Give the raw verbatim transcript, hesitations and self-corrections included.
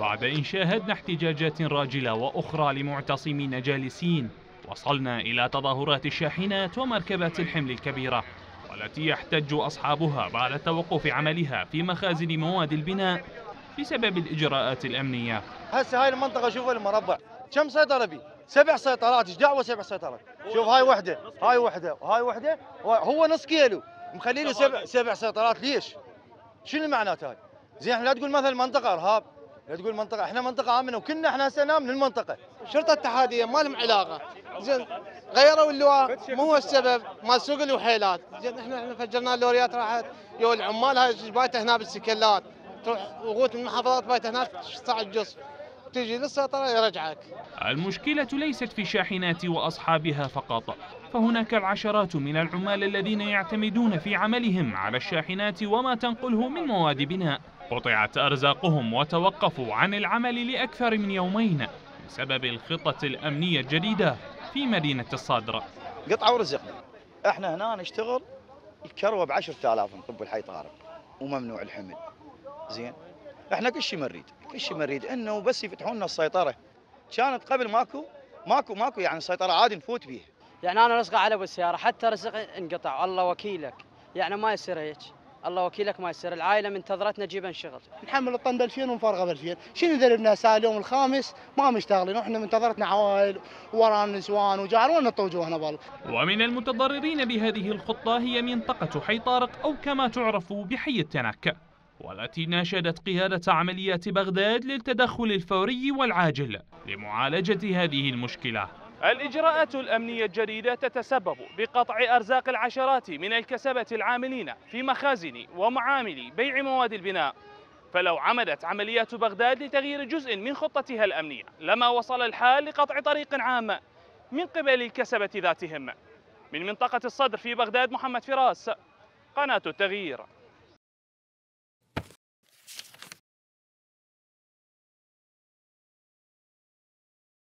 بعد أن شاهدنا احتجاجات راجلة وأخرى لمعتصمين جالسين، وصلنا إلى تظاهرات الشاحنات ومركبات الحمل الكبيرة والتي يحتج أصحابها بعد توقف عملها في مخازن مواد البناء بسبب الإجراءات الأمنية. هسه هاي المنطقة شوفوا المربع كم سيطرة بيه؟ سبع سيطرات، ايش دعوة سبع سيطرات؟ شوف هاي وحدة، هاي وحدة، وهاي وحدة، هو نص كيلو مخلي له سبع سبع سيطرات، ليش؟ شنو معناته هاي؟ زين احنا لا تقول مثلا منطقة إرهاب، لا تقول منطقة، احنا منطقة آمنة وكلنا احنا هسه نامن المنطقة. الشرطة الاتحادية ما لهم علاقة، زين غيروا اللواء مو هو السبب، مال سوق الوحيلات، زين احنا احنا فجرنا اللوريات راحت، يو العمال هاي بايته هنا بالسكلات، تروح وغوت من محافظات بايته هناك تسع الجسر. تجي للسيطرة يرجعك. المشكلة ليست في الشاحنات وأصحابها فقط، فهناك العشرات من العمال الذين يعتمدون في عملهم على الشاحنات وما تنقله من مواد بناء. قطعت أرزاقهم وتوقفوا عن العمل لأكثر من يومين بسبب الخطة الأمنية الجديدة في مدينة الصدر. قطعوا رزقنا، احنا هنا نشتغل الكروة ب عشرة آلاف نطب الحي طارق وممنوع الحمل. زين؟ احنا كل شيء نريد، كل شيء نريد انه بس يفتحوا لنا السيطره. كانت قبل ماكو ماكو ماكو يعني السيطره عادي نفوت بيها. يعني انا رزقه على بالسياره حتى رزقي انقطع، الله وكيلك، يعني ما يصير هيك، الله وكيلك ما يصير، العائله منتظرتنا نجيبها نشغل. نحمل الطن ب ألفين ونفرغه ب ألفين، شنو ذنبنا هسه اليوم الخامس ما مشتغلين واحنا منتظرتنا عوائل ورانا نسوان وجار وين توجهنا بالله. ومن المتضررين بهذه الخطه هي منطقه حي طارق او كما تعرف بحي التنك، والتي ناشدت قيادة عمليات بغداد للتدخل الفوري والعاجل لمعالجة هذه المشكلة. الإجراءات الأمنية الجديدة تتسبب بقطع أرزاق العشرات من الكسبة العاملين في مخازن ومعامل بيع مواد البناء، فلو عمدت عمليات بغداد لتغيير جزء من خطتها الأمنية لما وصل الحال لقطع طريق عام من قبل الكسبة ذاتهم. من منطقة الصدر في بغداد، محمد فراس، قناة التغيير.